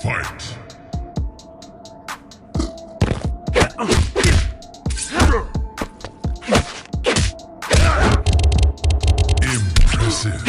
Fight! Impressive!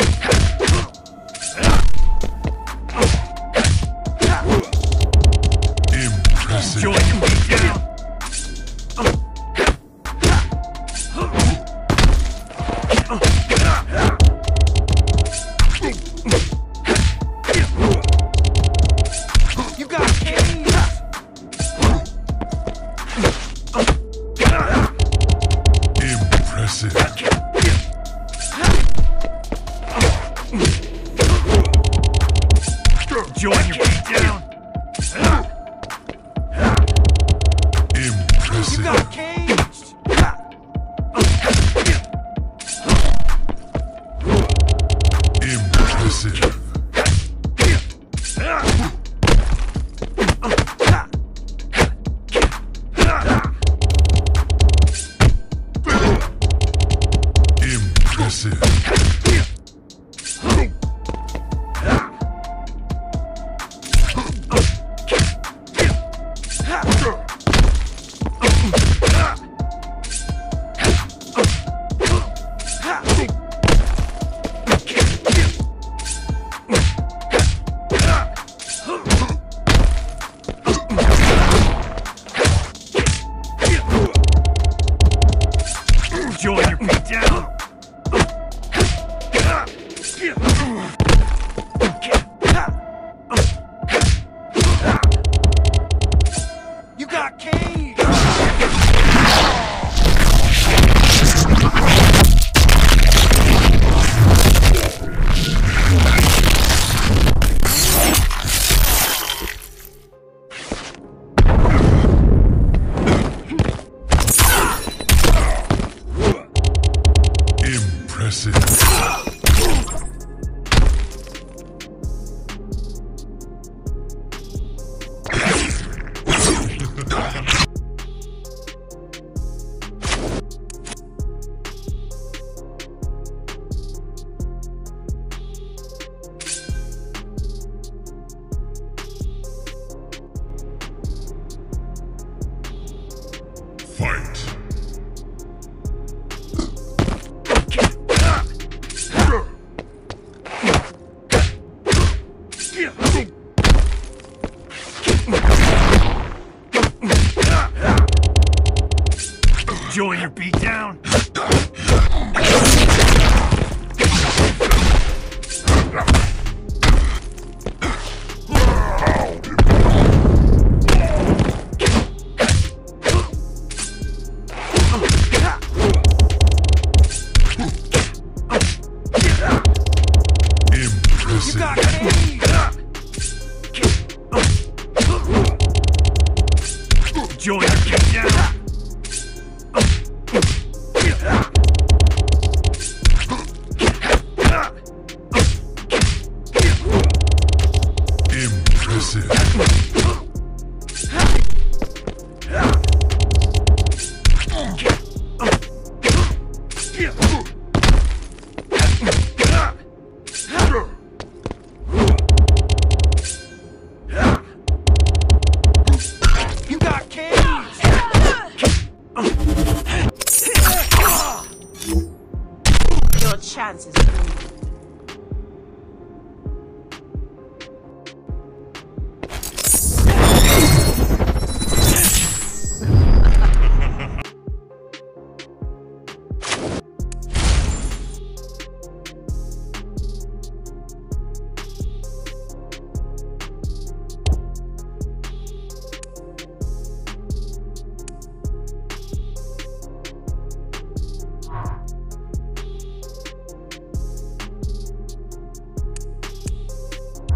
Join your feet down. Impressive. You got caged. Impressive. Impressive. Join your feet down. You got caged. Fight. Join your beat down. Join your feet down. Impressive. Chances.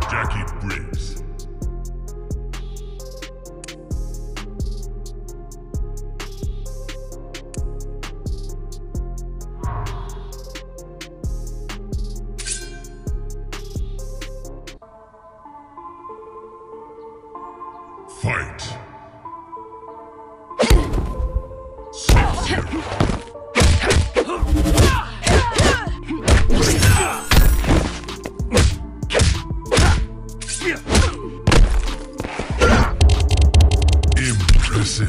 Jackie Briggs. Fight. Listen.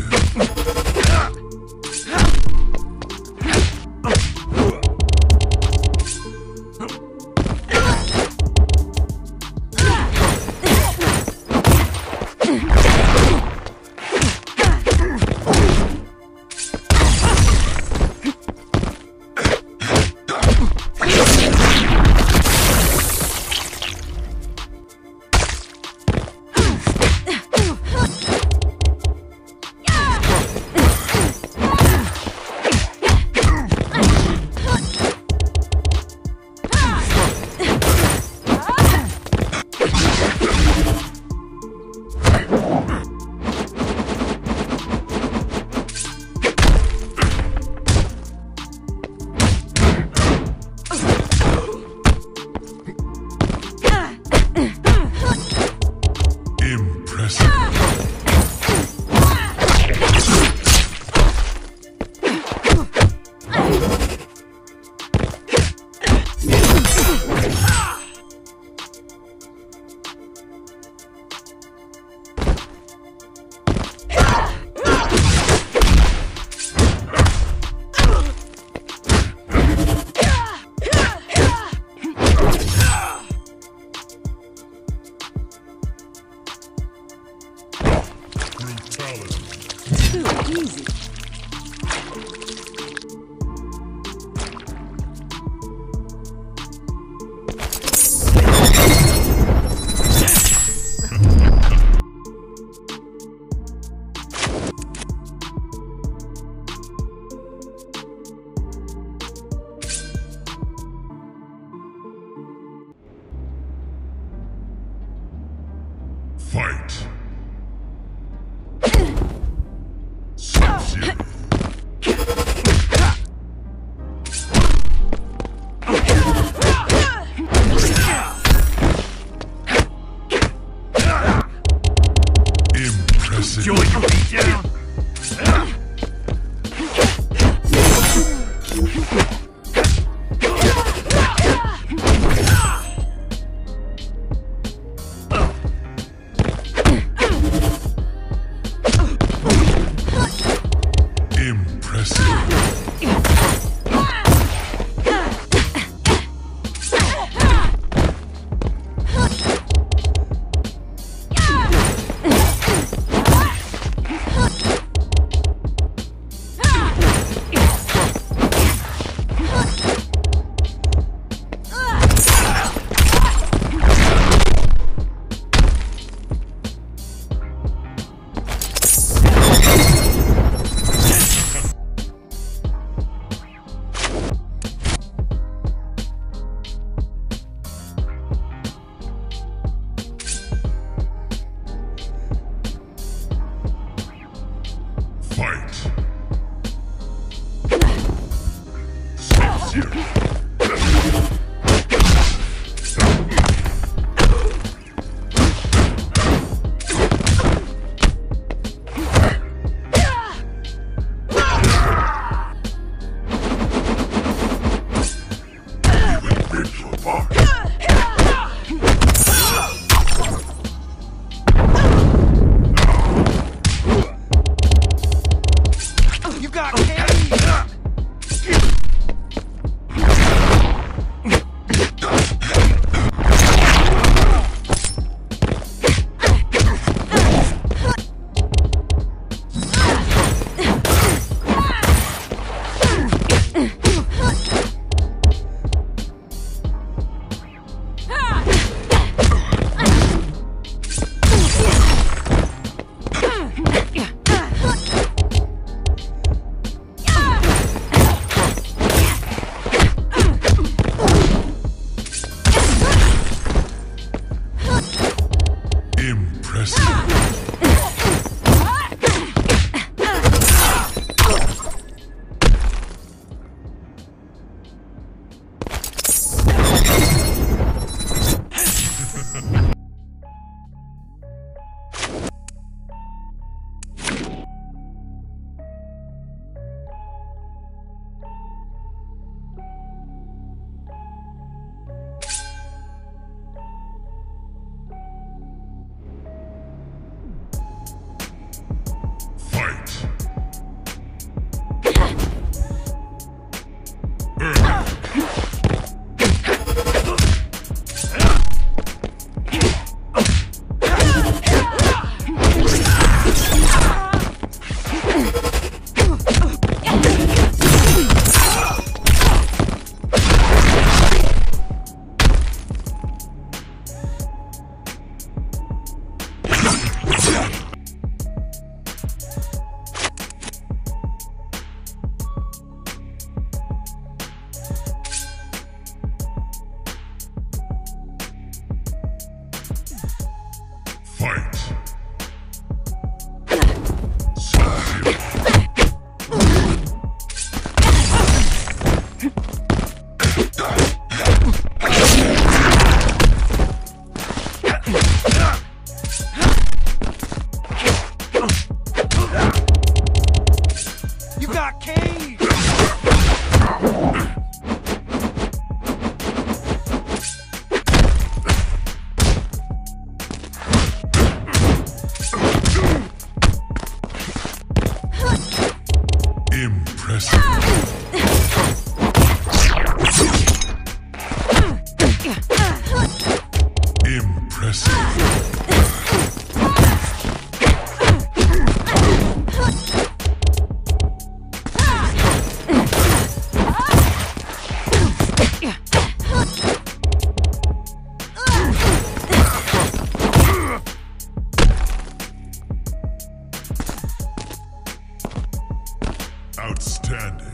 Fight! Outstanding.